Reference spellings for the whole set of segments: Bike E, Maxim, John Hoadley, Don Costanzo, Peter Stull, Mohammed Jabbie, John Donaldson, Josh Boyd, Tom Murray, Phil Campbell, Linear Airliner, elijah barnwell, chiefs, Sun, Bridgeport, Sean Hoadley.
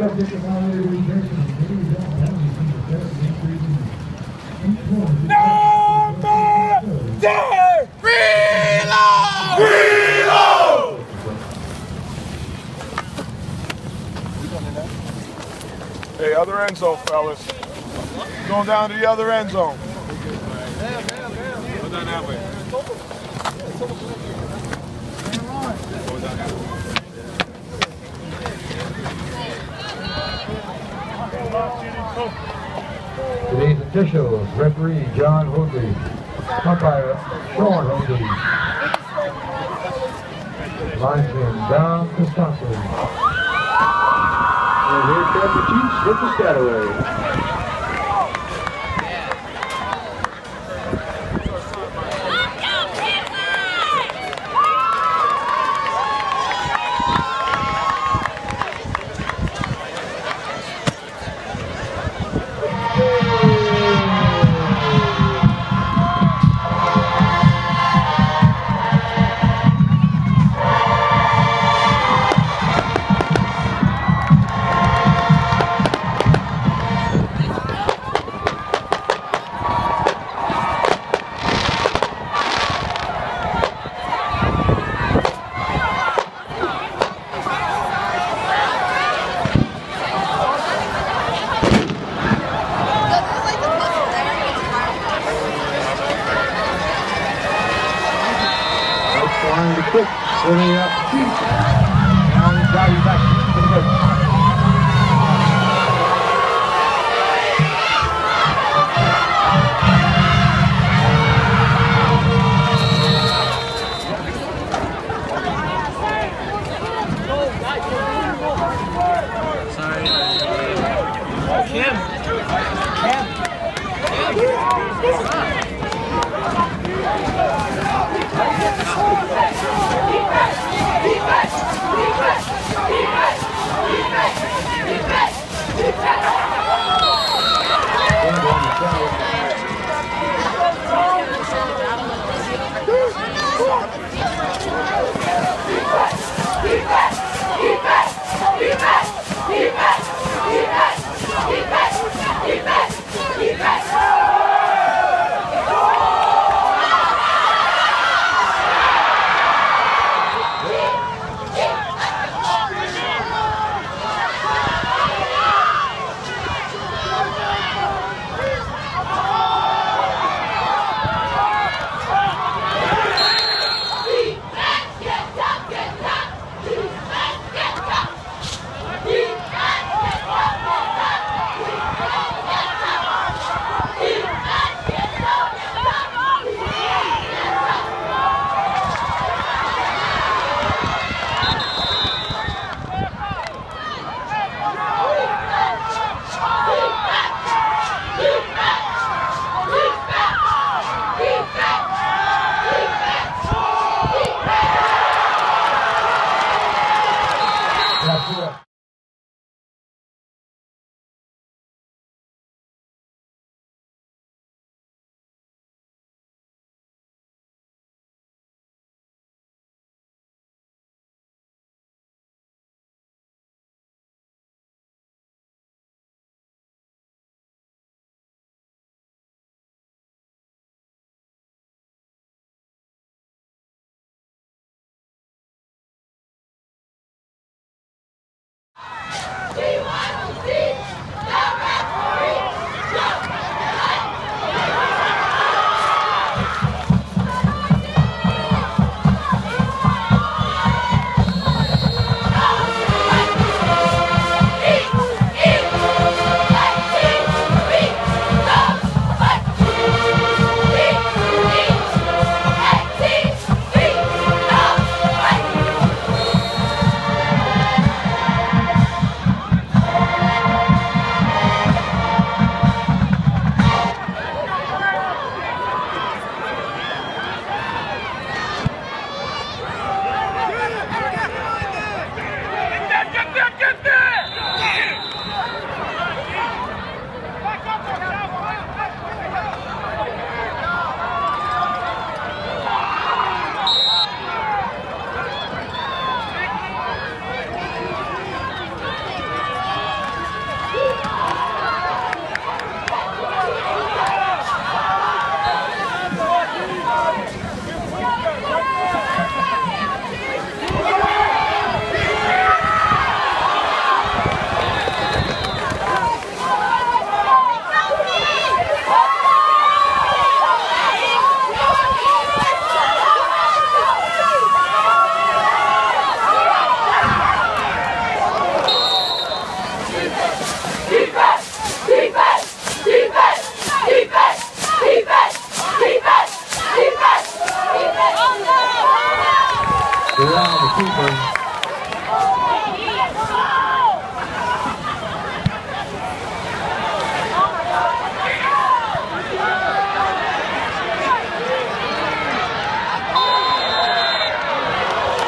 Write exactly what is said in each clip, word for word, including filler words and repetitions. Hey, other end zone, fellas. Going down to the other end zone. Go down that way. Go down that way. Today's officials, referee John Hoadley, umpire Sean Hoadley, linesman Don Costanzo. And here's the Chiefs with the Scatterway. Oh!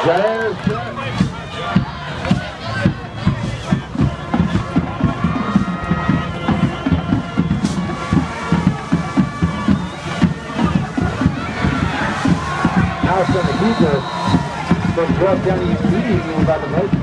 James. From the keeper from twelve down the U P about the motion.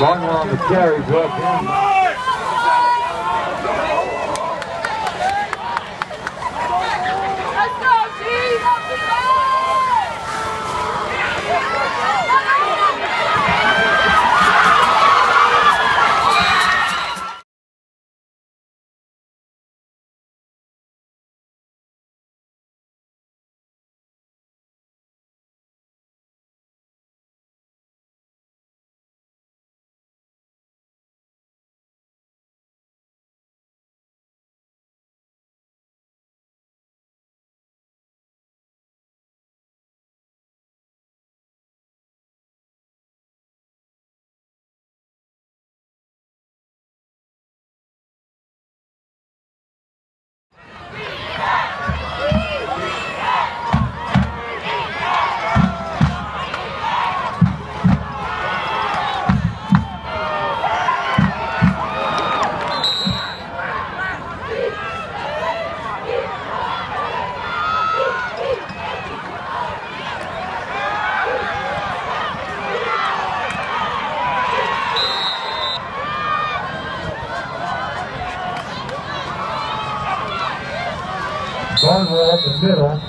Long on the carry, broke down. Let's go, G! Barnwell up the middle.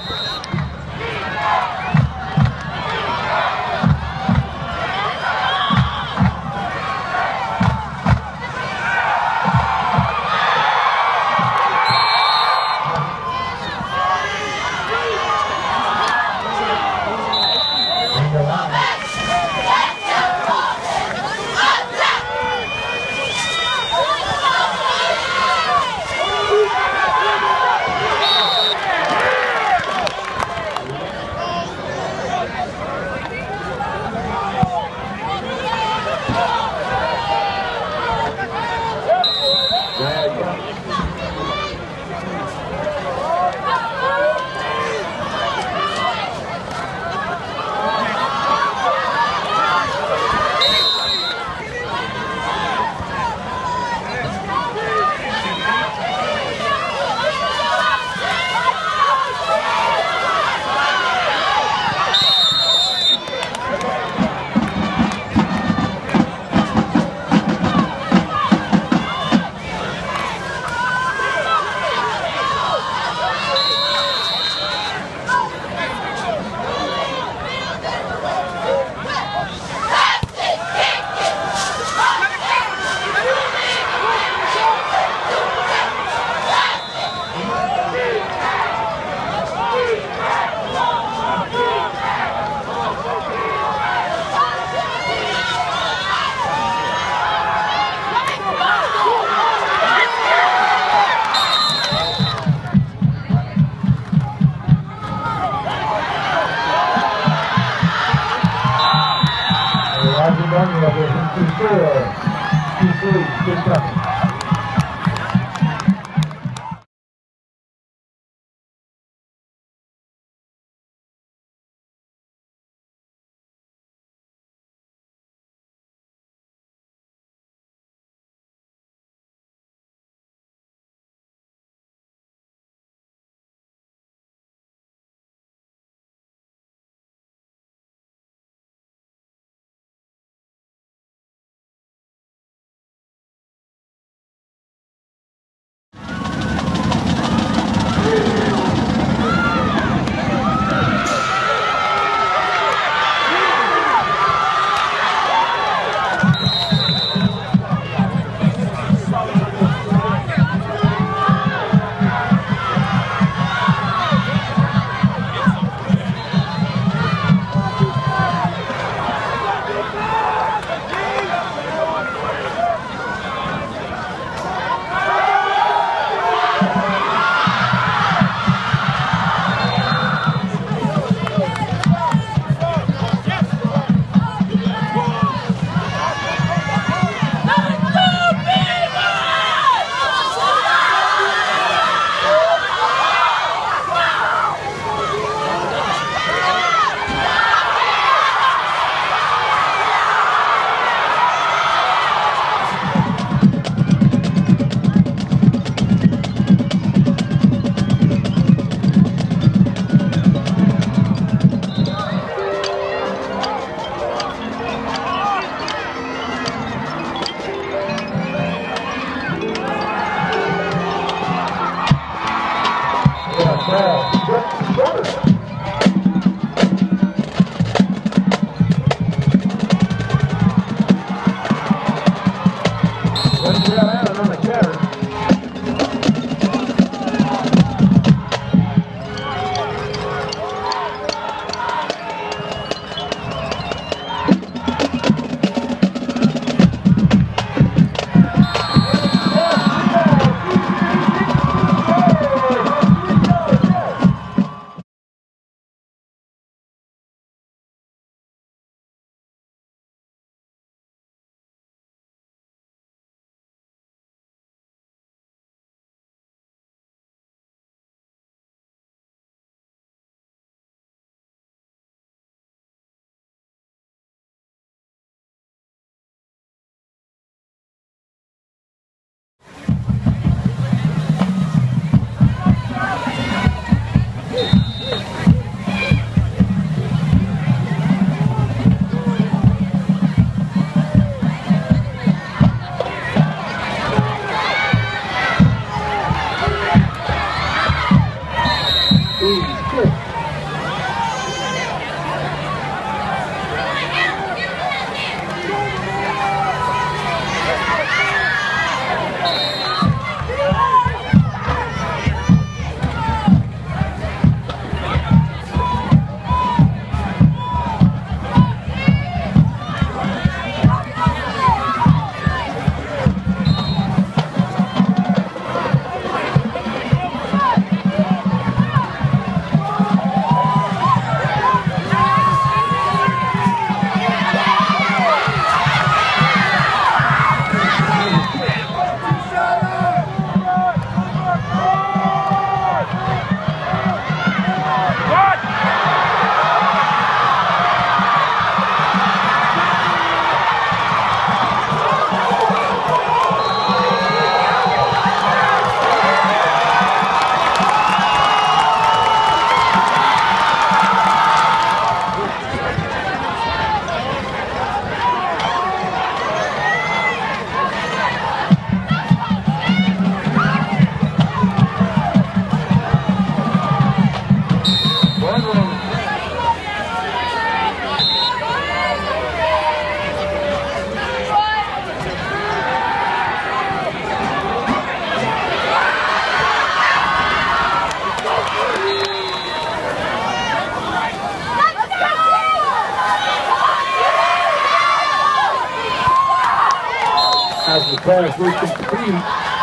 as the pass will complete.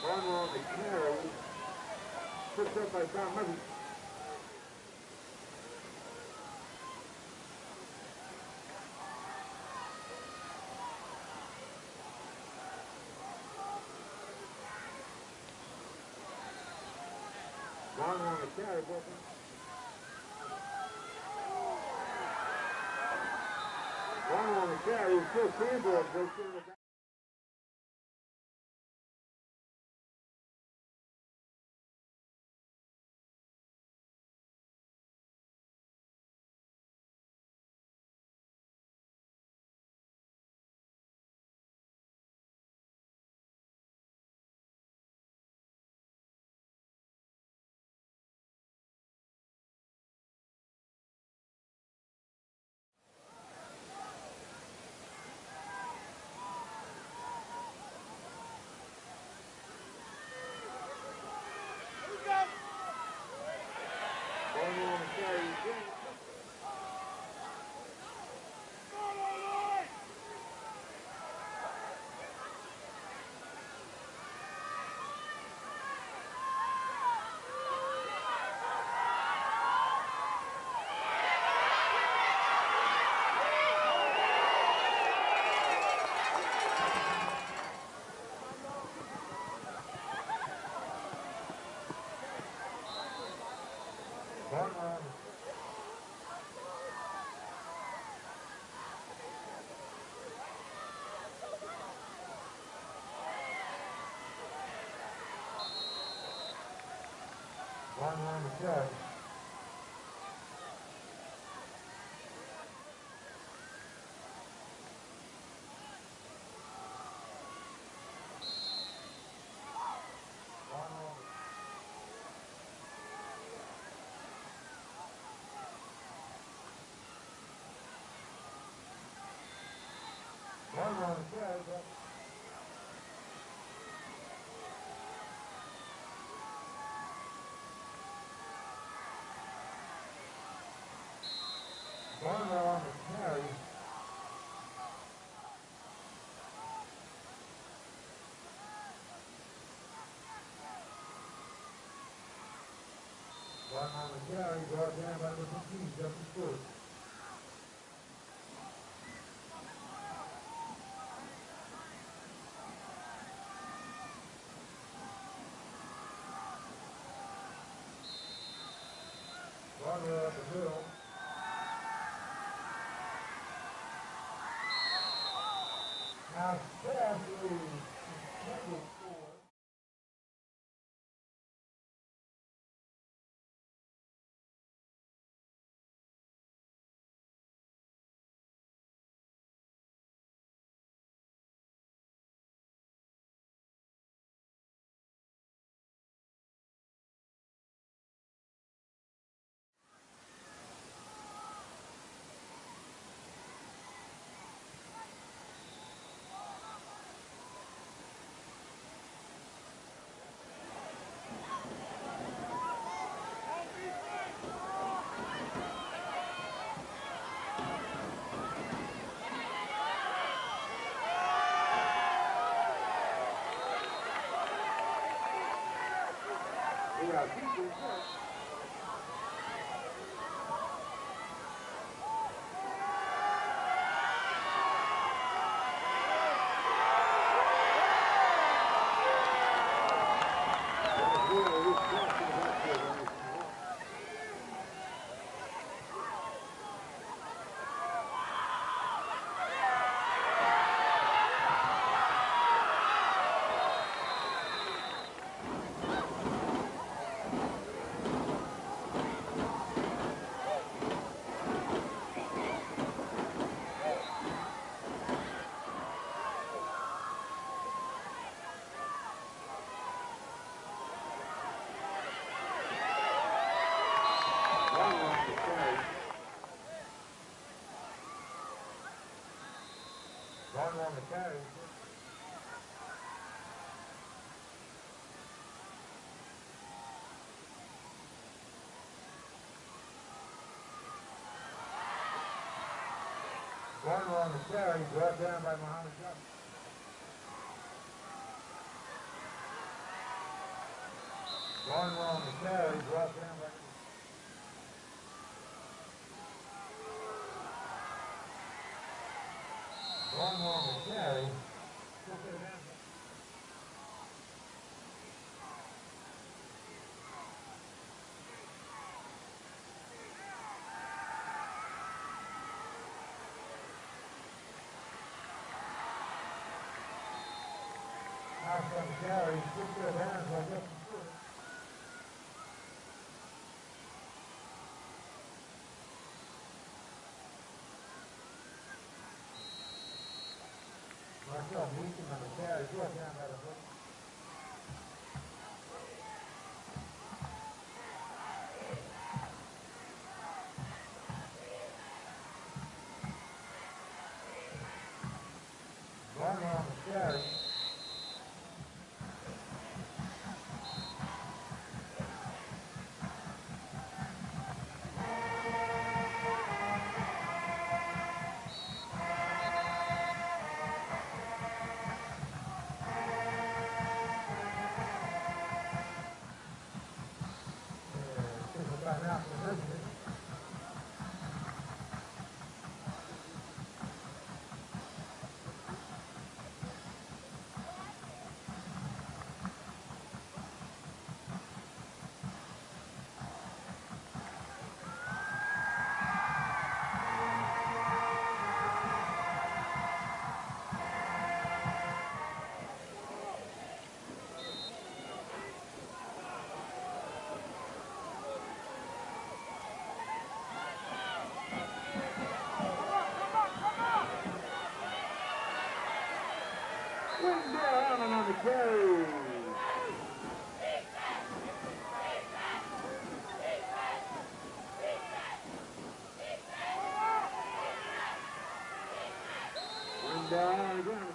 On the carry, picked up by Tom Murray. Long on the carry, Brooklyn. Long on the carry, Phil Campbell breaks in the back. One on the carry. One on the carry. One on the carry. One on the carry, brought down by the fifteen, just the foot. Runner up the hill. Now, that is number four. On the carry. Corner on the carry, brought down by Mohammed Jabbie. Corner on the carry, brought down by One more to carry. Now from carry, put your hands like this. I'm not meeting on the carriage, you're down by the hook. One on the carriage. Go! Down again. What?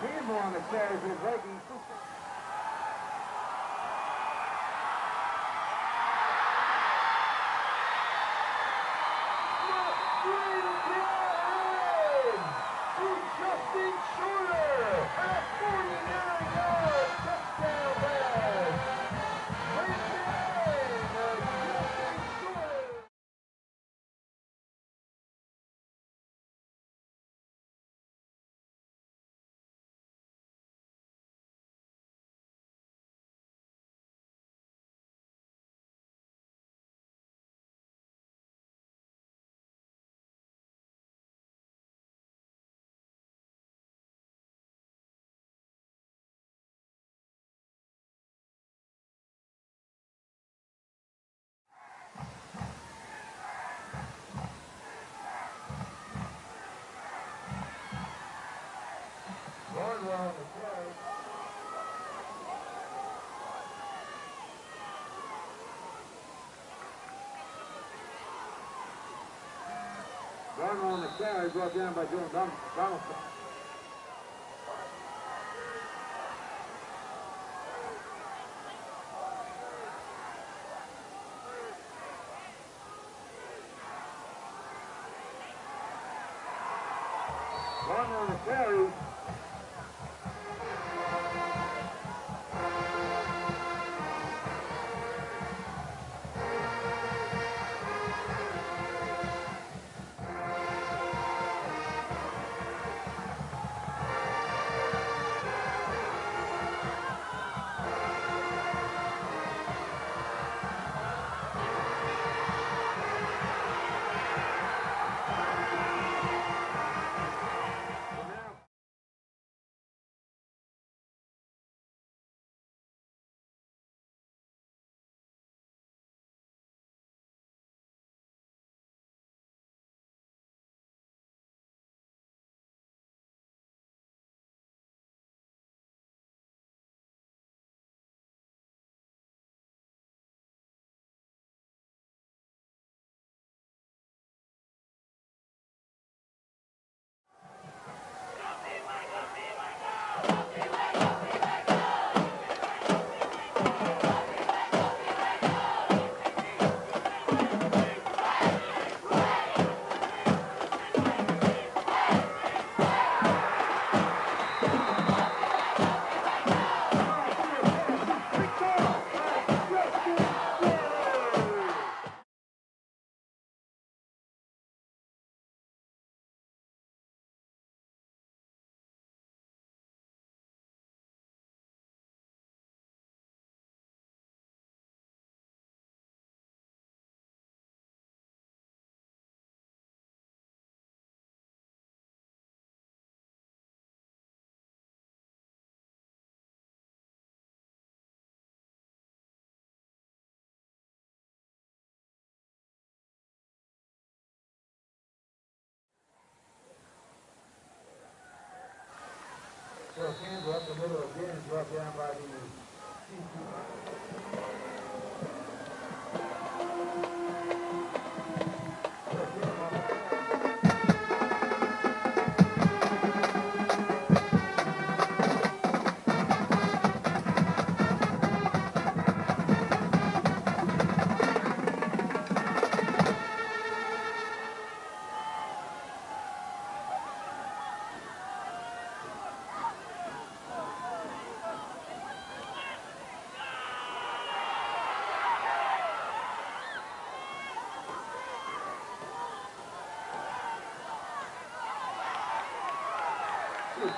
team on the stairs is breaking. Runner on the carry brought down by John Donaldson. Runner on the carry. Phil Campbell up the middle again is brought down by the pass.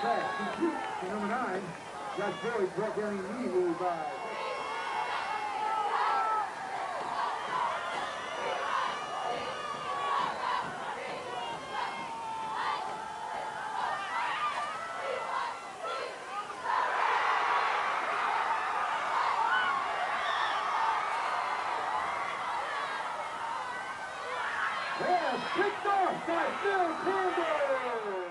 To number nine, Josh Boyd brought down immediately by pass picked off by Phil Campbell.